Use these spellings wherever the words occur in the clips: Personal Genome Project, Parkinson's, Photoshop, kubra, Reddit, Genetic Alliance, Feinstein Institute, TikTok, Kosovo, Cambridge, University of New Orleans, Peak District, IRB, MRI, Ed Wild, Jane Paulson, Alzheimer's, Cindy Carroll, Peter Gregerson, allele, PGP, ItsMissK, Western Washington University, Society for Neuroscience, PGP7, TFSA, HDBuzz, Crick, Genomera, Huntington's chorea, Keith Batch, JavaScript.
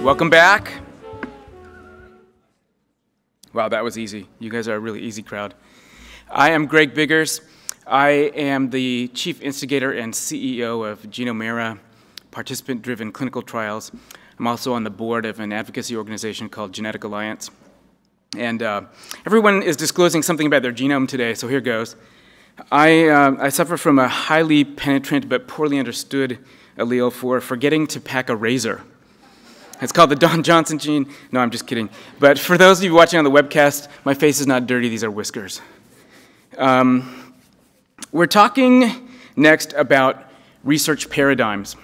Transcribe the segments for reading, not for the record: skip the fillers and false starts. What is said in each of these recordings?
Welcome back. Wow, that was easy. You guys are a really easy crowd. I am Greg Biggers. I am the chief instigator and CEO of Genomera, participant-driven clinical trials. I'm also on the board of an advocacy organization called Genetic Alliance. And everyone is disclosing something about their genome today, so here goes. I suffer from a highly penetrant but poorly understood allele for forgetting to pack a razor. It's called the Don Johnson gene. No, I'm just kidding. But for those of you watching on the webcast, my face is not dirty. These are whiskers. We're talking next about research paradigms.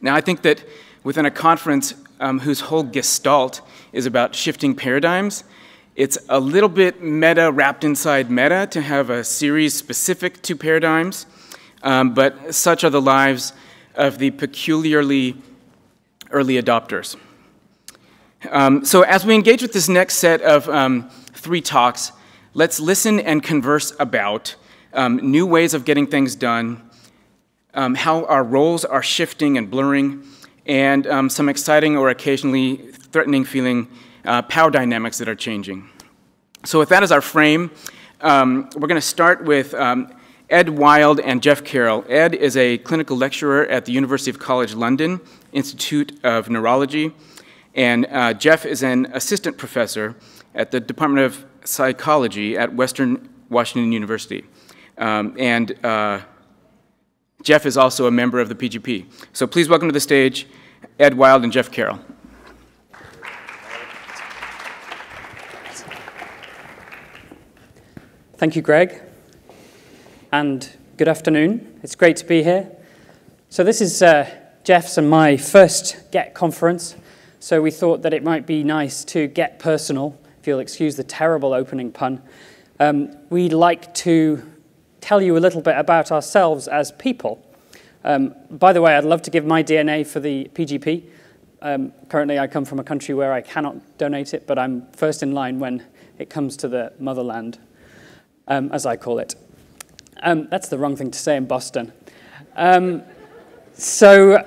Now, I think that within a conference whose whole gestalt is about shifting paradigms, it's a little bit meta, wrapped inside meta, to have a series specific to paradigms. But such are the lives of the peculiarly early adopters. So as we engage with this next set of three talks, let's listen and converse about new ways of getting things done, how our roles are shifting and blurring, and some exciting or occasionally threatening feeling power dynamics that are changing. So with that as our frame, we're going to start with Ed Wild and Jeff Carroll. Ed is a clinical lecturer at the University of College London, Institute of Neurology, and Jeff is an assistant professor at the Department of Psychology at Western Washington University. Jeff is also a member of the PGP. So please welcome to the stage Ed Wild and Jeff Carroll. Thank you, Greg. And good afternoon. It's great to be here. So this is Jeff's and my first Get conference. So we thought that it might be nice to get personal, if you'll excuse the terrible opening pun. We'd like to tell you a little bit about ourselves as people. By the way, I'd love to give my DNA for the PGP. Currently, I come from a country where I cannot donate it, but I'm first in line when it comes to the motherland, as I call it. That's the wrong thing to say in Boston. So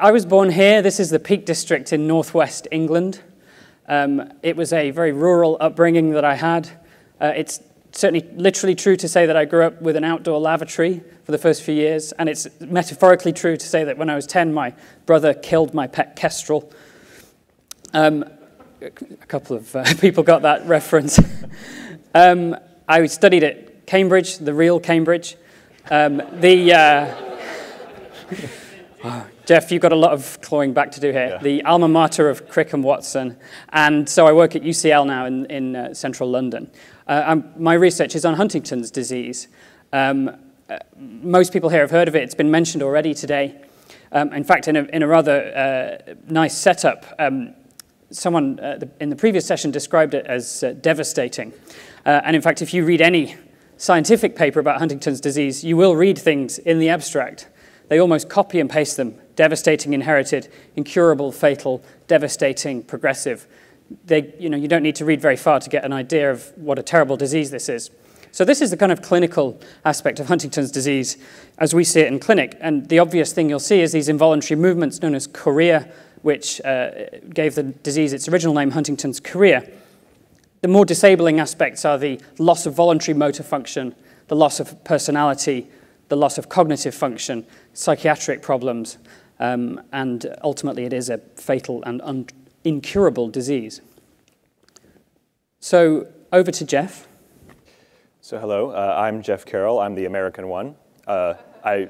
I was born here. This is the Peak District in northwest England. It was a very rural upbringing that I had. It's certainly literally true to say that I grew up with an outdoor lavatory for the first few years, and it's metaphorically true to say that when I was 10, my brother killed my pet kestrel. A couple of people got that reference. I studied at Cambridge, the real Cambridge. Oh, Jeff, you've got a lot of clawing back to do here. Yeah. The alma mater of Crick and Watson. And so I work at UCL now in central London. My research is on Huntington's disease. Most people here have heard of it. It's been mentioned already today. In fact, in a rather nice setup, someone in the previous session described it as devastating. And in fact, if you read any scientific paper about Huntington's disease, you will read things in the abstract. They almost copy and paste them. Devastating, inherited, incurable, fatal, devastating, progressive. You don't need to read very far to get an idea of what a terrible disease this is. So this is the kind of clinical aspect of Huntington's disease as we see it in clinic. And the obvious thing you'll see is these involuntary movements known as chorea, which gave the disease its original name, Huntington's chorea. The more disabling aspects are the loss of voluntary motor function, the loss of personality, the loss of cognitive function, psychiatric problems, and ultimately it is a fatal and incurable disease. So over to Jeff. So hello, I'm Jeff Carroll. I'm the American one. I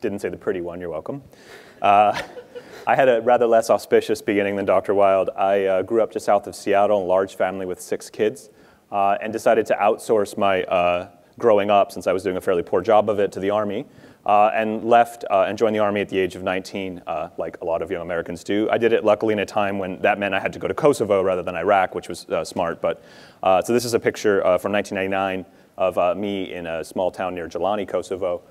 didn't say the pretty one, you're welcome. I had a rather less auspicious beginning than Dr. Wild. I grew up just south of Seattle in a large family with 6 kids and decided to outsource my growing up, since I was doing a fairly poor job of it, to the Army and left and joined the Army at the age of 19, like a lot of young Americans do. I did it luckily in a time when that meant I had to go to Kosovo rather than Iraq, which was smart. But so this is a picture from 1999 of me in a small town near Jelani, Kosovo.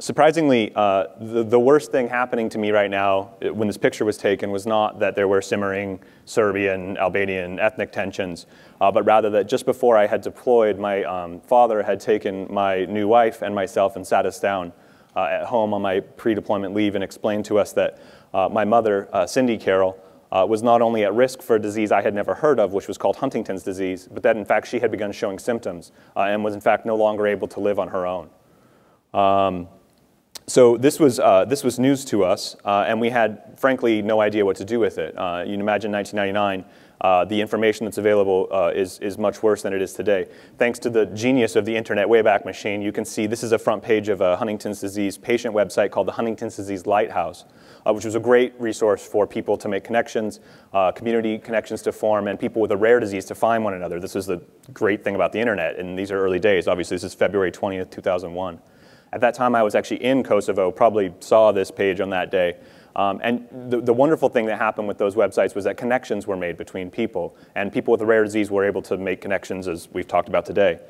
Surprisingly, the worst thing happening to me right now, when this picture was taken, was not that there were simmering Serbian, Albanian ethnic tensions, but rather that just before I had deployed, my father had taken my new wife and myself and sat us down at home on my pre-deployment leave and explained to us that my mother, Cindy Carroll, was not only at risk for a disease I had never heard of, which was called Huntington's disease, but that in fact she had begun showing symptoms and was in fact no longer able to live on her own. So this was news to us, and we had, frankly, no idea what to do with it. You can imagine 1999, the information that's available is much worse than it is today. Thanks to the genius of the Internet Wayback Machine, you can see this is a front page of a Huntington's disease patient website called the Huntington's Disease Lighthouse, which was a great resource for people to make connections, community connections to form, and people with a rare disease to find one another. This is the great thing about the Internet, and these are early days. Obviously, this is February 20th, 2001. At that time, I was actually in Kosovo, probably saw this page on that day. And the wonderful thing that happened with those websites was that connections were made between people. And people with a rare disease were able to make connections, as we've talked about today.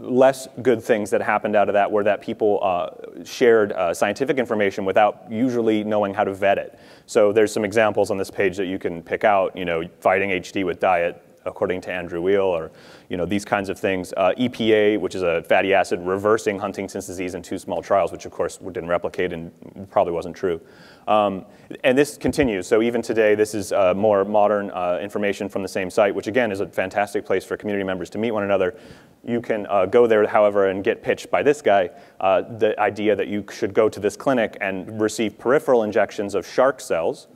Less good things that happened out of that were that people shared scientific information without usually knowing how to vet it. So there's some examples on this page that you can pick out, you know, fighting HD with diet, according to Andrew Weil, or you know, these kinds of things. EPA, which is a fatty acid, reversing Huntington's disease in 2 small trials, which of course didn't replicate and probably wasn't true. And this continues. So even today, this is more modern information from the same site, which again is a fantastic place for community members to meet one another. You can go there, however, and get pitched by this guy, the idea that you should go to this clinic and receive peripheral injections of shark cells,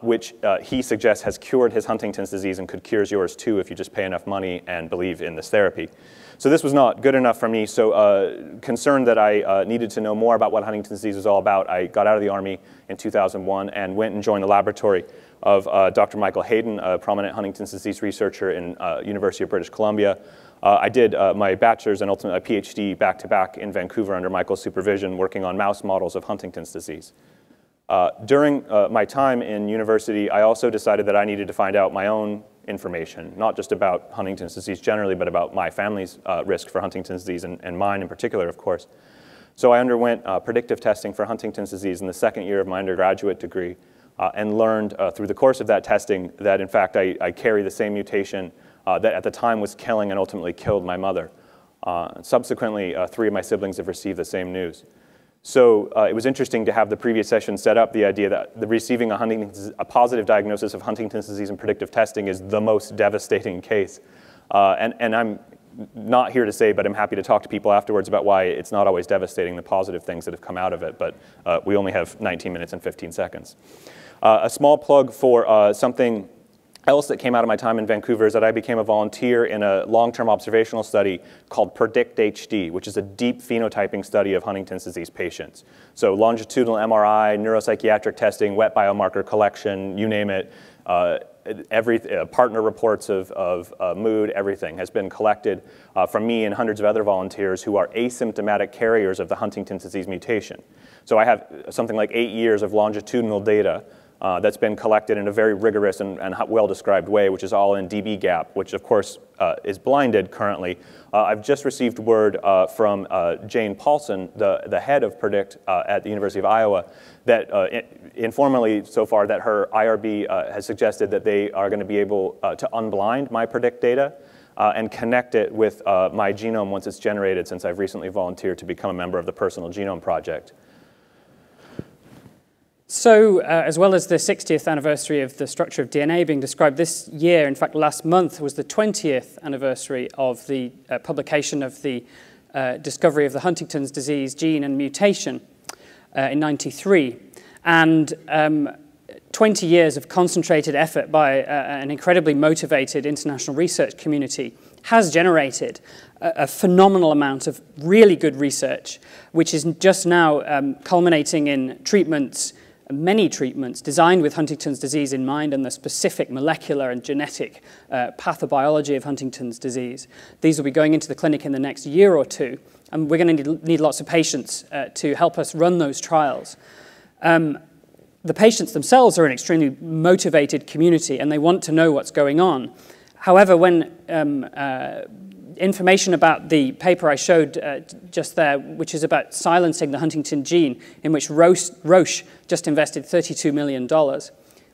which he suggests has cured his Huntington's disease and could cure yours too if you just pay enough money and believe in this therapy. So this was not good enough for me, so concerned that I needed to know more about what Huntington's disease was all about, I got out of the Army in 2001 and went and joined the laboratory of Dr. Michael Hayden, a prominent Huntington's disease researcher in University of British Columbia. I did my bachelor's and ultimately a PhD back-to-back in Vancouver under Michael's supervision, working on mouse models of Huntington's disease. During my time in university, I also decided that I needed to find out my own information, not just about Huntington's disease generally, but about my family's risk for Huntington's disease and mine in particular, of course. So I underwent predictive testing for Huntington's disease in the 2nd year of my undergraduate degree and learned through the course of that testing that, in fact, I carry the same mutation that at the time was killing and ultimately killed my mother. Subsequently, 3 of my siblings have received the same news. So it was interesting to have the previous session set up the idea that receiving a positive diagnosis of Huntington's disease in predictive testing is the most devastating case. And I'm not here to say, but I'm happy to talk to people afterwards about why it's not always devastating, the positive things that have come out of it, but we only have 19 minutes and 15 seconds. A small plug for something else that came out of my time in Vancouver is that I became a volunteer in a long-term observational study called Predict HD, which is a deep phenotyping study of Huntington's disease patients. So longitudinal MRI, neuropsychiatric testing, wet biomarker collection, you name it, partner reports of mood, everything has been collected from me and hundreds of other volunteers who are asymptomatic carriers of the Huntington's disease mutation. So I have something like 8 years of longitudinal data that's been collected in a very rigorous and well-described way, which is all in dbGaP, which of course is blinded currently. I've just received word from Jane Paulson, the head of Predict at the University of Iowa, that informally so far that her IRB has suggested that they are going to be able to unblind my Predict data and connect it with my genome once it's generated, since I've recently volunteered to become a member of the Personal Genome Project. So as well as the 60th anniversary of the structure of DNA being described this year, in fact last month was the 20th anniversary of the publication of the discovery of the Huntington's disease gene and mutation in 93. And 20 years of concentrated effort by an incredibly motivated international research community has generated a phenomenal amount of really good research, which is just now culminating in treatments, many treatments designed with Huntington's disease in mind and the specific molecular and genetic pathobiology of Huntington's disease. These will be going into the clinic in the next year or two, and we're going to need lots of patients to help us run those trials. The patients themselves are an extremely motivated community, and they want to know what's going on. However, when information about the paper I showed just there, which is about silencing the Huntington gene, in which Roche just invested $32 million.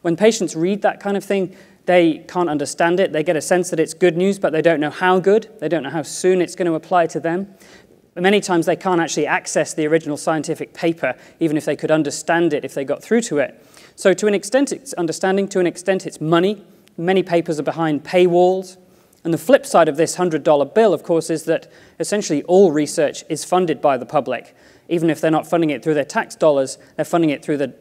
When patients read that kind of thing, they can't understand it. They get a sense that it's good news, but they don't know how good. They don't know how soon it's going to apply to them. Many times they can't actually access the original scientific paper, even if they could understand it, if they got through to it. So to an extent it's understanding, to an extent it's money. Many papers are behind paywalls. And the flip side of this $100 bill, of course, is that essentially all research is funded by the public. Even if they're not funding it through their tax dollars, they're funding it through the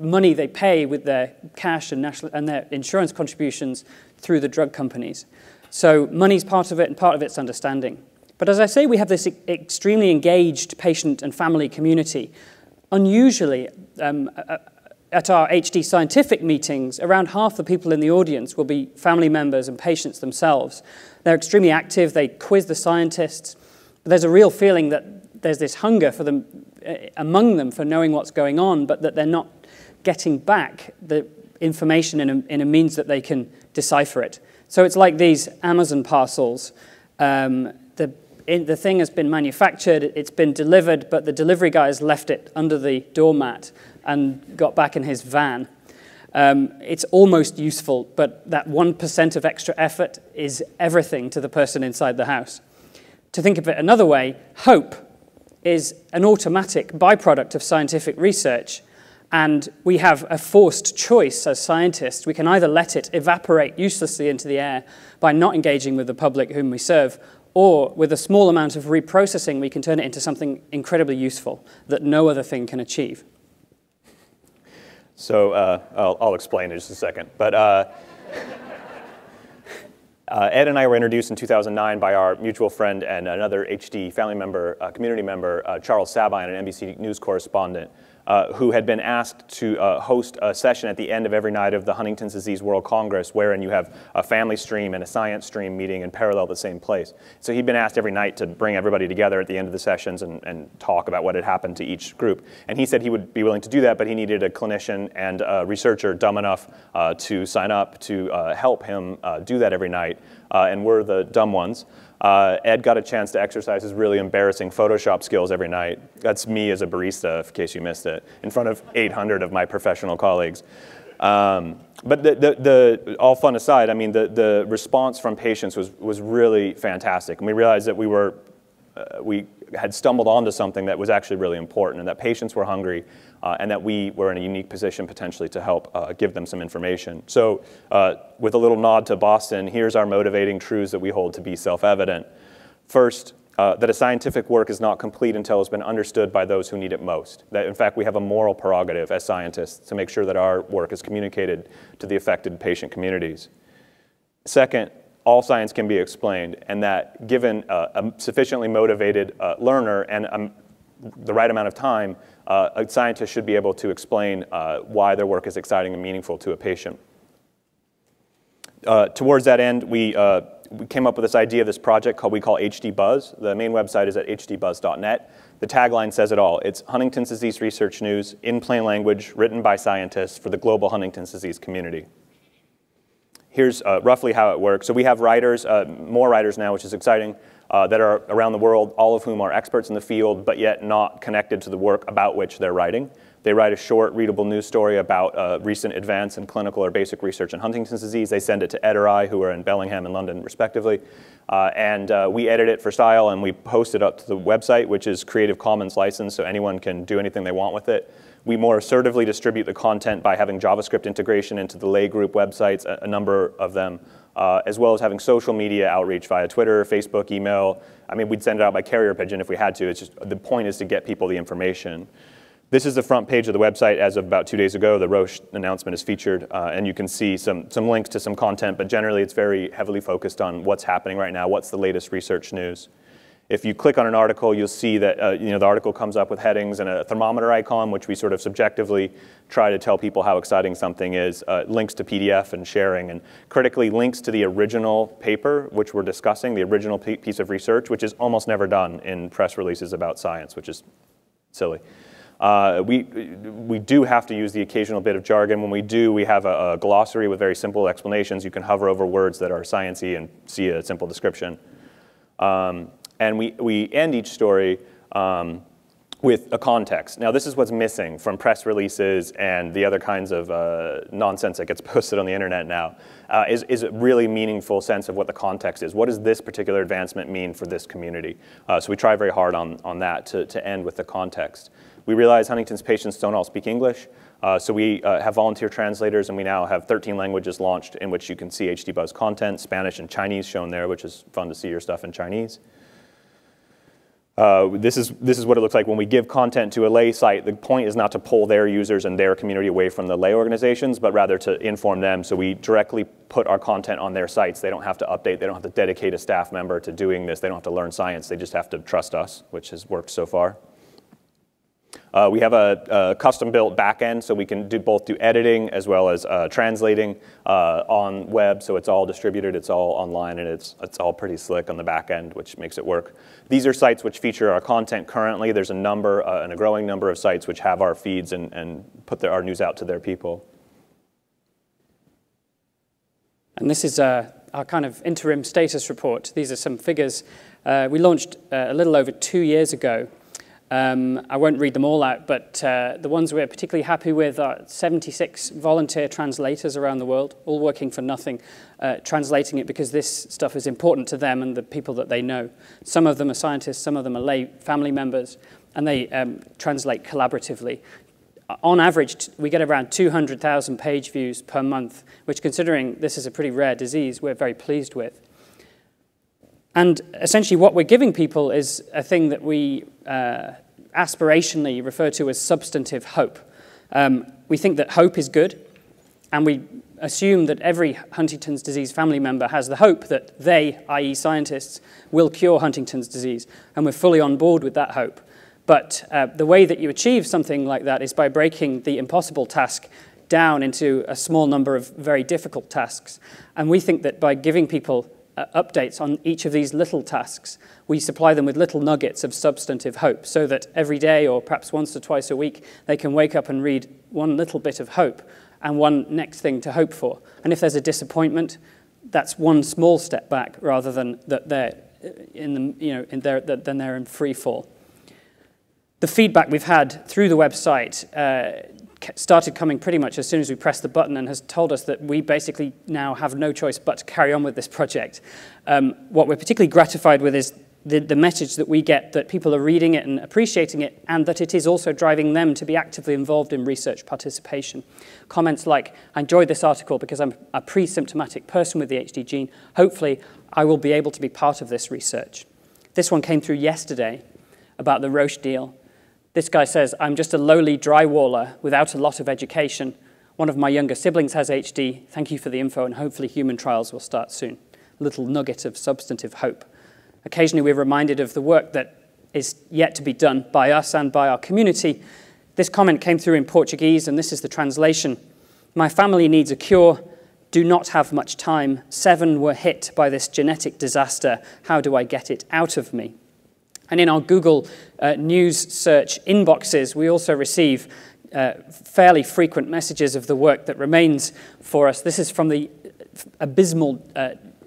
money they pay with their cash and, their insurance contributions through the drug companies. So money's part of it, and part of it's understanding. But as I say, we have this extremely engaged patient and family community. Unusually, at our HD scientific meetings, around half the people in the audience will be family members and patients themselves. They're extremely active. They quiz the scientists. There's a real feeling that there's this hunger for them, among them, for knowing what's going on, but that they're not getting back the information in a means that they can decipher it. So it's like these Amazon parcels. The thing has been manufactured, it's been delivered, but the delivery guy has left it under the doormat and got back in his van. It's almost useful, but that 1% of extra effort is everything to the person inside the house. To think of it another way, hope is an automatic byproduct of scientific research, and we have a forced choice as scientists. We can either let it evaporate uselessly into the air by not engaging with the public whom we serve, or with a small amount of reprocessing, we can turn it into something incredibly useful that no other thing can achieve. So I'll explain in just a second. But Ed and I were introduced in 2009 by our mutual friend and another HD family member, community member, Charles Sabine, an NBC News correspondent, who had been asked to host a session at the end of every night of the Huntington's Disease World Congress, wherein you have a family stream and a science stream meeting in parallel at the same place. So he'd been asked every night to bring everybody together at the end of the sessions and talk about what had happened to each group. And he said he would be willing to do that, but he needed a clinician and a researcher dumb enough to sign up to help him do that every night, and we're the dumb ones. Ed got a chance to exercise his really embarrassing Photoshop skills every night. That's me as a barista, in case you missed it, in front of 800 of my professional colleagues. But all fun aside, I mean, the response from patients was really fantastic. And we realized that we had stumbled onto something that was actually really important, and that patients were hungry, and that we were in a unique position potentially to help give them some information. So with a little nod to Boston, here's our motivating truths that we hold to be self-evident. First, that a scientific work is not complete until it's been understood by those who need it most. That, in fact, we have a moral prerogative as scientists to make sure that our work is communicated to the affected patient communities. Second, all science can be explained, and that given a sufficiently motivated learner and the right amount of time, a scientist should be able to explain why their work is exciting and meaningful to a patient. Towards that end, we came up with this idea of this project we call HDBuzz. The main website is at hdbuzz.net. The tagline says it all. It's Huntington's disease research news in plain language, written by scientists for the global Huntington's disease community. Here's roughly how it works. So we have writers, more writers now, which is exciting, that are around the world, all of whom are experts in the field, but yet not connected to the work about which they're writing. They write a short, readable news story about recent advance in clinical or basic research in Huntington's disease. They send it to Ed or I, who are in Bellingham and London, respectively. We edit it for style, and we post it up to the website, which is Creative Commons licensed, so anyone can do anything they want with it. We more assertively distribute the content by having JavaScript integration into the lay group websites, a number of them, as well as having social media outreach via Twitter, Facebook, email. I mean, we'd send it out by carrier pigeon if we had to. It's just the point is to get people the information. This is the front page of the website as of about 2 days ago. The Roche announcement is featured, and you can see some links to some content, but generally it's very heavily focused on what's happening right now, what's the latest research news. If you click on an article, you'll see that the article comes up with headings and a thermometer icon, which we sort of subjectively try to tell people how exciting something is, links to PDF and sharing, and critically links to the original paper, which we're discussing, the original piece of research, which is almost never done in press releases about science, which is silly. We do have to use the occasional bit of jargon. When we do, we have a glossary with very simple explanations. You can hover over words that are science-y and see a simple description. And we end each story with a context. Now, this is what's missing from press releases and the other kinds of nonsense that gets posted on the internet now, is a really meaningful sense of what the context is. What does this particular advancement mean for this community? So we try very hard on that to end with the context. We realize Huntington's patients don't all speak English, so we have volunteer translators, and we now have 13 languages launched in which you can see HDBuzz content, Spanish and Chinese shown there, which is fun to see your stuff in Chinese. This is what it looks like when we give content to a lay site. The point is not to pull their users and their community away from the lay organizations, but rather to inform them, so we directly put our content on their sites. They don't have to update. They don't have to dedicate a staff member to doing this. They don't have to learn science. They just have to trust us, which has worked so far. We have a custom-built backend, so we can both do editing as well as translating on web, so it's all distributed, it's all online, and it's all pretty slick on the backend, which makes it work. These are sites which feature our content currently. There's a number and a growing number of sites which have our feeds and put our news out to their people. And this is our kind of interim status report. These are some figures we launched a little over 2 years ago. I won't read them all out, but the ones we're particularly happy with are 76 volunteer translators around the world, all working for nothing, translating it because this stuff is important to them and the people that they know. Some of them are scientists, some of them are lay family members, and they translate collaboratively. On average, we get around 200,000 page views per month, which, considering this is a pretty rare disease, we're very pleased with. And essentially what we're giving people is a thing that we aspirationally refer to as substantive hope. We think that hope is good, and we assume that every Huntington's disease family member has the hope that they, i.e. scientists, will cure Huntington's disease, and we're fully on board with that hope. But the way that you achieve something like that is by breaking the impossible task down into a small number of very difficult tasks. And we think that by giving people updates on each of these little tasks, we supply them with little nuggets of substantive hope, so that every day, or perhaps once or twice a week, they can wake up and read one little bit of hope and one next thing to hope for. And if there's a disappointment, that's one small step back, rather than that they're in the, then they're in free fall. The feedback we've had through the website started coming pretty much as soon as we pressed the button, and has told us that we basically now have no choice but to carry on with this project. What we're particularly gratified with is the message that we get that people are reading it and appreciating it, and that it is also driving them to be actively involved in research participation. Comments like, I enjoyed this article because I'm a pre-symptomatic person with the HD gene. Hopefully, I will be able to be part of this research. This one came through yesterday about the Roche deal. This guy says, I'm just a lowly drywaller without a lot of education. One of my younger siblings has HD. Thank you for the info, and hopefully human trials will start soon. A little nugget of substantive hope. Occasionally, we're reminded of the work that is yet to be done by us and by our community. This comment came through in Portuguese, and this is the translation. My family needs a cure. Do not have much time. 7 were hit by this genetic disaster. How do I get it out of me? And in our Google News search inboxes, we also receive fairly frequent messages of the work that remains for us. This is from the abysmal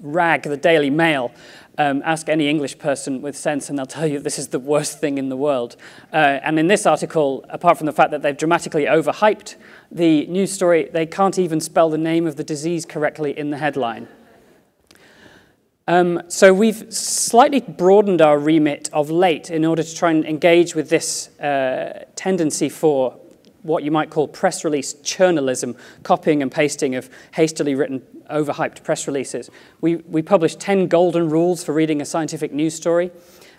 rag, the Daily Mail. Ask any English person with sense, and they'll tell you this is the worst thing in the world. And in this article, apart from the fact that they've dramatically overhyped the news story, they can't even spell the name of the disease correctly in the headline. So we've slightly broadened our remit of late in order to try and engage with this tendency for what you might call press release churnalism, copying and pasting of hastily written, overhyped press releases. We published 10 golden rules for reading a scientific news story.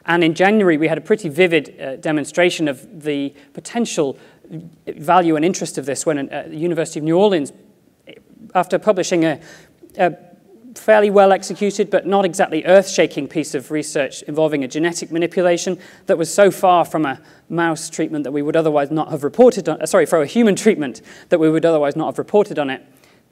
And in January, we had a pretty vivid demonstration of the potential value and interest of this when the University of New Orleans, after publishing a fairly well executed but not exactly earth-shaking piece of research involving a genetic manipulation that was so far from a mouse treatment that we would otherwise not have reported on, sorry, for a human treatment that we would otherwise not have reported on it.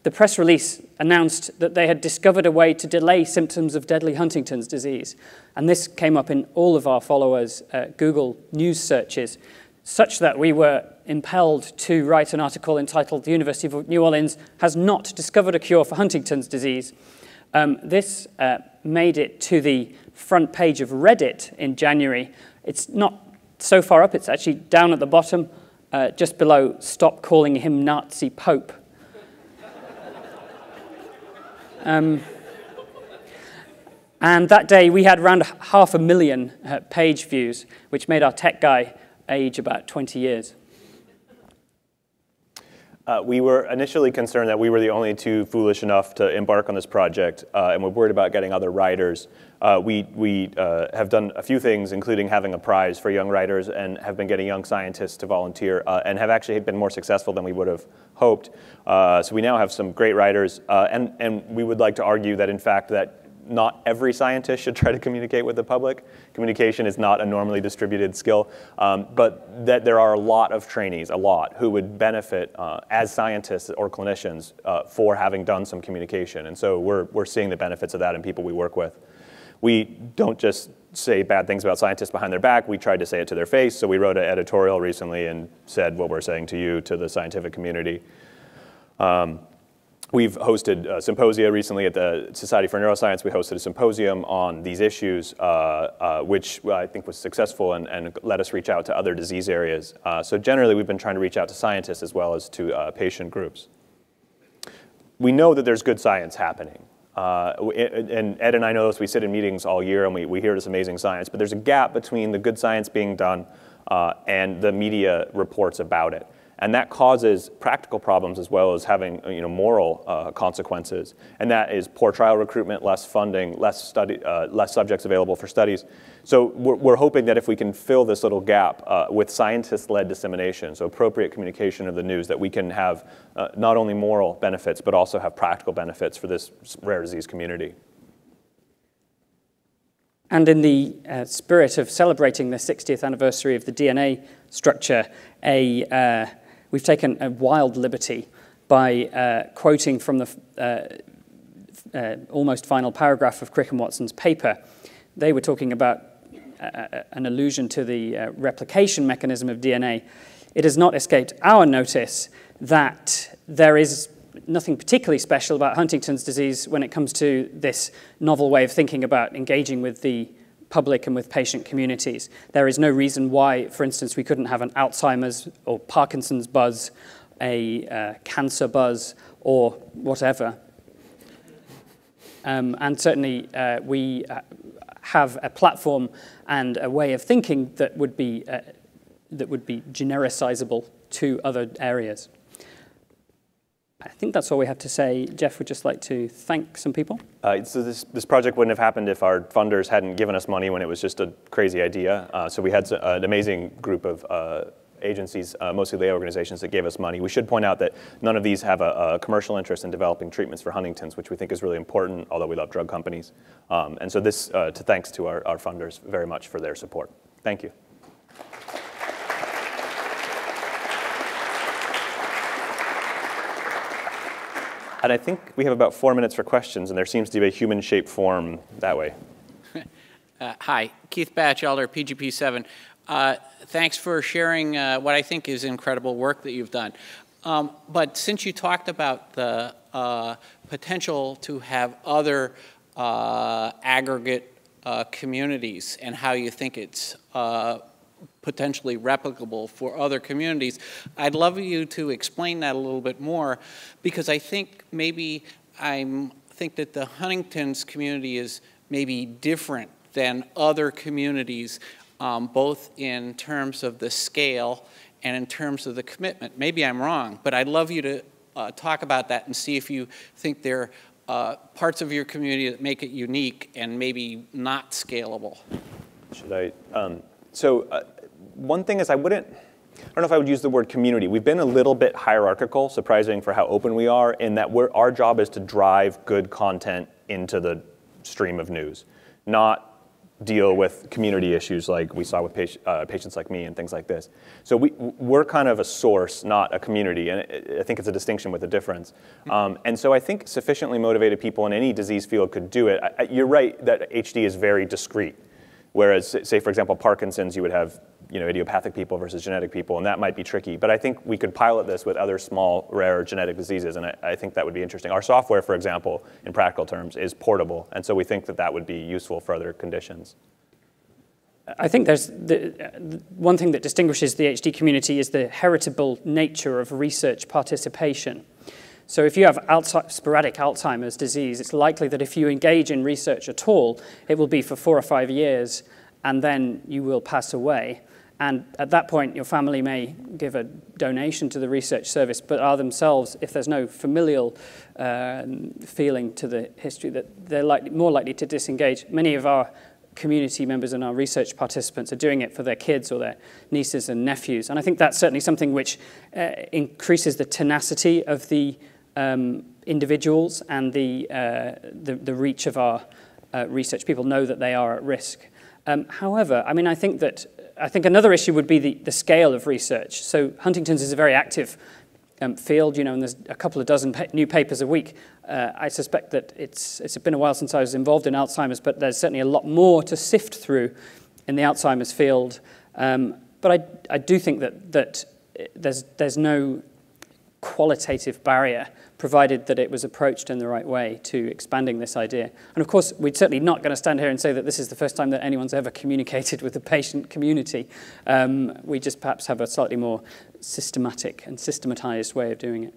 The press release announced that they had discovered a way to delay symptoms of deadly Huntington's disease. And this came up in all of our followers' Google News searches, such that we were impelled to write an article entitled "The University of New Orleans has not discovered a cure for Huntington's disease." This made it to the front page of Reddit in January. It's not so far up, it's actually down at the bottom, just below, "Stop calling him Nazi Pope." And that day we had around 500,000 page views, which made our tech guy age about 20 years. We were initially concerned that we were the only two foolish enough to embark on this project, and we're worried about getting other writers. We have done a few things, including having a prize for young writers, and have been getting young scientists to volunteer, and have actually been more successful than we would have hoped. So we now have some great writers, and we would like to argue that, in fact, that not every scientist should try to communicate with the public. Communication is not a normally distributed skill, but that there are a lot of trainees, a lot, who would benefit as scientists or clinicians for having done some communication. And so we're seeing the benefits of that in people we work with. We don't just say bad things about scientists behind their back. We tried to say it to their face. So we wrote an editorial recently and said what we're saying to you, to the scientific community. We've hosted symposia recently at the Society for Neuroscience. We hosted a symposium on these issues, which I think was successful and let us reach out to other disease areas. So generally, we've been trying to reach out to scientists as well as to patient groups. We know that there's good science happening. And Ed and I know this. We sit in meetings all year, and we hear this amazing science. But there's a gap between the good science being done and the media reports about it. And that causes practical problems as well as having, moral consequences. And that is poor trial recruitment, less funding, less subjects available for studies. So we're hoping that if we can fill this little gap with scientist-led dissemination, so appropriate communication of the news, that we can have not only moral benefits, but also have practical benefits for this rare disease community. And in the spirit of celebrating the 60th anniversary of the DNA structure, we've taken a wild liberty by quoting from the almost final paragraph of Crick and Watson's paper. They were talking about an allusion to the replication mechanism of DNA. It has not escaped our notice that there is nothing particularly special about Huntington's disease when it comes to this novel way of thinking about engaging with the public and with patient communities. There is no reason why, for instance, we couldn't have an Alzheimer's or Parkinson's buzz, a cancer buzz, or whatever. And certainly we have a platform and a way of thinking that would be genericizable to other areas. I think that's all we have to say. Jeff would just like to thank some people. So this project wouldn't have happened if our funders hadn't given us money when it was just a crazy idea. So we had an amazing group of agencies, mostly lay organizations, that gave us money. We should point out that none of these have a commercial interest in developing treatments for Huntington's, which we think is really important, although we love drug companies. And so this, thanks to our funders very much for their support. Thank you. And I think we have about 4 minutes for questions, and there seems to be a human-shaped form that way. Hi, Keith Batch, Elder, PGP7. Thanks for sharing what I think is incredible work that you've done. But since you talked about the potential to have other aggregate communities and how you think it's potentially replicable for other communities, I'd love you to explain that a little bit more, because I think maybe I think that the Huntington's community is maybe different than other communities, both in terms of the scale and in terms of the commitment. Maybe I'm wrong, but I'd love you to talk about that and see if you think there are parts of your community that make it unique and maybe not scalable. Should I? One thing is I don't know if I would use the word community. We've been a little bit hierarchical, surprising for how open we are, in that our job is to drive good content into the stream of news, not deal with community issues like we saw with patients like me and things like this. So we're kind of a source, not a community, and I think it's a distinction with a difference. And so I think sufficiently motivated people in any disease field could do it. You're right that HD is very discrete. Whereas, say, for example, Parkinson's, you would have idiopathic people versus genetic people, and that might be tricky. But I think we could pilot this with other small, rare genetic diseases, and I think that would be interesting. Our software, for example, in practical terms, is portable, and so we think that that would be useful for other conditions. I think there's one thing that distinguishes the HD community is the heritable nature of research participation. So if you have sporadic Alzheimer's disease, it's likely that if you engage in research at all, it will be for 4 or 5 years, and then you will pass away. And at that point, your family may give a donation to the research service, but are themselves, if there's no familial feeling to the history, that they're more likely to disengage. Many of our community members and our research participants are doing it for their kids or their nieces and nephews. And I think that's certainly something which increases the tenacity of the individuals, and the reach of our research. People know that they are at risk. However, I mean, I think another issue would be the scale of research. So Huntington's is a very active field, and there's a couple of dozen new papers a week. I suspect that it's been a while since I was involved in Alzheimer's, but there's certainly a lot more to sift through in the Alzheimer's field. But I do think that there's no qualitative barrier, provided that it was approached in the right way, to expanding this idea. And of course, we're certainly not going to stand here and say that this is the first time that anyone's ever communicated with the patient community. We just perhaps have a slightly more systematic and systematized way of doing it.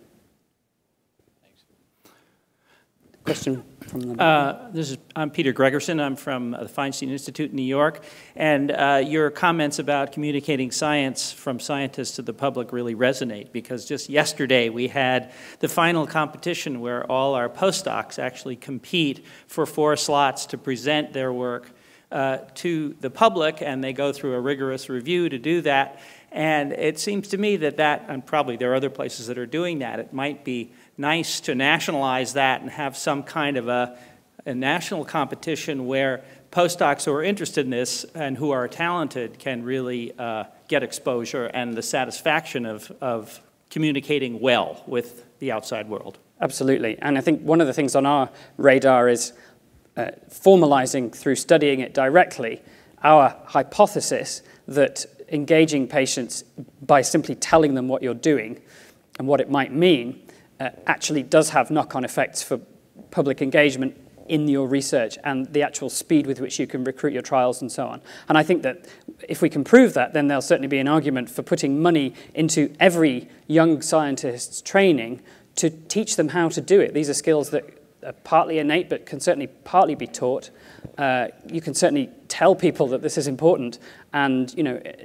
Question from the I'm Peter Gregerson. I'm from the Feinstein Institute in New York. And your comments about communicating science from scientists to the public really resonate, because just yesterday we had the final competition where all our postdocs actually compete for 4 slots to present their work to the public, and they go through a rigorous review to do that. And it seems to me that, and probably there are other places that are doing that, it might be nice to nationalize that and have some kind of a national competition where postdocs who are interested in this and who are talented can really get exposure and the satisfaction of communicating well with the outside world. Absolutely. And I think one of the things on our radar is formalizing through studying it directly our hypothesis that engaging patients by simply telling them what you're doing and what it might mean actually does have knock-on effects for public engagement in your research and the actual speed with which you can recruit your trials and so on. And I think that if we can prove that, then there'll certainly be an argument for putting money into every young scientist's training to teach them how to do it. These are skills that are partly innate but can certainly partly be taught. You can certainly tell people that this is important, and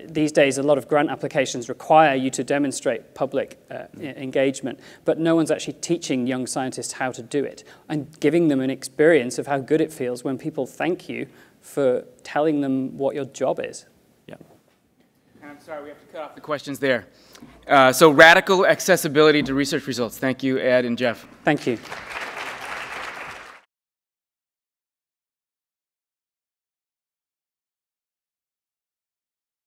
these days a lot of grant applications require you to demonstrate public engagement, but no one's actually teaching young scientists how to do it and giving them an experience of how good it feels when people thank you for telling them what your job is. Yeah. And I'm sorry, we have to cut off the questions there. So radical accessibility to research results. Thank you, Ed and Jeff. Thank you.